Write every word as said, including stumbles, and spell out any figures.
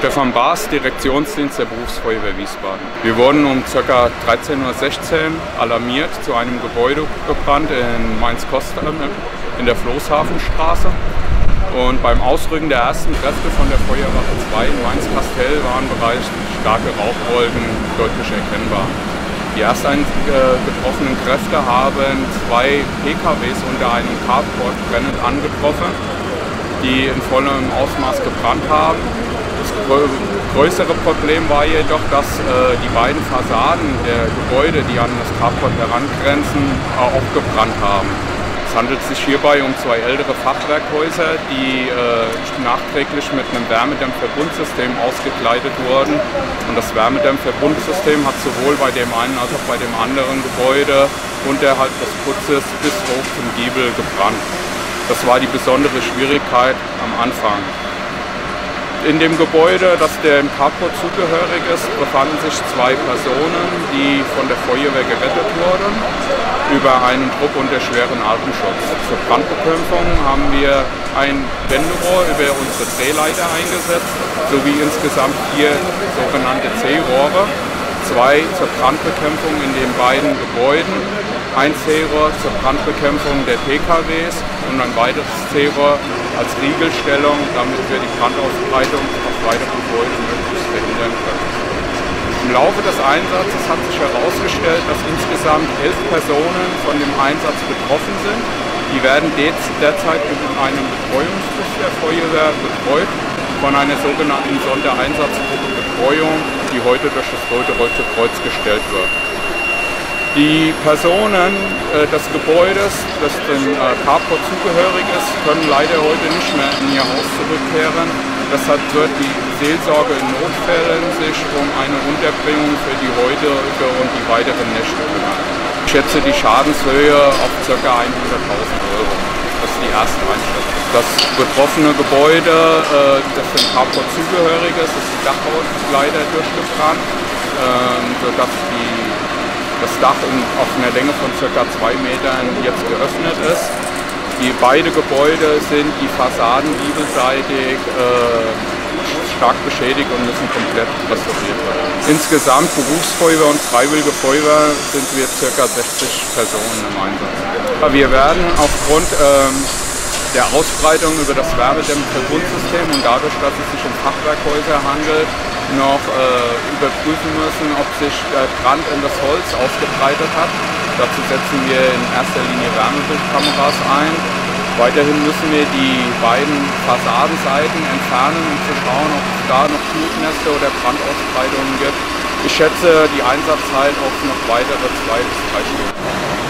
Stefan Baas, Direktionsdienst der Berufsfeuerwehr Wiesbaden. Wir wurden um ca. dreizehn Uhr sechzehn alarmiert zu einem Gebäudebrand in Mainz-Kostheim in der Floßhafenstraße. Und beim Ausrücken der ersten Kräfte von der Feuerwache zwei in Mainz-Kastell waren bereits starke Rauchwolken deutlich erkennbar. Die ersten betroffenen Kräfte haben zwei P K Ws unter einem Carport brennend angetroffen, die in vollem Ausmaß gebrannt haben. Das größere Problem war jedoch, dass die beiden Fassaden der Gebäude, die an das Carport herangrenzen, auch gebrannt haben. Es handelt sich hierbei um zwei ältere Fachwerkhäuser, die äh, nachträglich mit einem Wärmedämmverbundsystem ausgekleidet wurden. Und das Wärmedämmverbundsystem hat sowohl bei dem einen als auch bei dem anderen Gebäude unterhalb des Putzes bis hoch zum Giebel gebrannt. Das war die besondere Schwierigkeit am Anfang. In dem Gebäude, das dem Carport zugehörig ist, befanden sich zwei Personen, die von der Feuerwehr gerettet wurden, über einen Druck unter schweren Atemschutz. Zur Brandbekämpfung haben wir ein Wenderohr über unsere Drehleiter eingesetzt, sowie insgesamt vier sogenannte C-Rohre, zwei zur Brandbekämpfung in den beiden Gebäuden, ein C-Rohr zur Brandbekämpfung der P K Ws und ein weiteres C-Rohr als Riegelstellung, damit wir die Brandausbreitung auf beide Gebäude möglichst verhindern können. Im Laufe des Einsatzes hat sich herausgestellt, dass insgesamt elf Personen von dem Einsatz betroffen sind. Die werden derzeit in einem Betreuungsbus der Feuerwehr betreut, von einer sogenannten Sondereinsatzgruppe Betreuung, die heute durch das Deutsche Rote Kreuz gestellt wird. Die Personen äh, des Gebäudes, das dem äh, Carport zugehörig ist, können leider heute nicht mehr in ihr Haus zurückkehren. Deshalb wird die Seelsorge in Notfällen sich um eine Unterbringung für die heutige und die weiteren Nächte kümmern. Ich schätze die Schadenshöhe auf ca. hunderttausend Euro. Das ist die erste Einschätzung. Das betroffene Gebäude, äh, das dem Carport zugehörig ist, ist das Dachhaus leider durchgebrannt, äh, sodass die das Dach auf einer Länge von ca. zwei Metern jetzt geöffnet ist. Die beiden Gebäude sind die Fassaden giebelseitig äh, stark beschädigt und müssen komplett restauriert werden. Insgesamt Berufsfeuerwehr und Freiwillige Feuerwehr sind wir ca. sechzig Personen im Einsatz. Wir werden aufgrund ähm, der Ausbreitung über das Wärmedämmverbundsystem und dadurch, dass es sich um Fachwerkhäuser handelt, noch äh, überprüfen müssen, ob sich der Brand in das Holz ausgebreitet hat. Dazu setzen wir in erster Linie Wärmebildkameras ein. Weiterhin müssen wir die beiden Fassadenseiten entfernen, um zu schauen, ob es da noch Schmutznässe oder Brandausbreitungen gibt. Ich schätze die Einsatzzeit auf noch weitere zwei bis drei Stunden.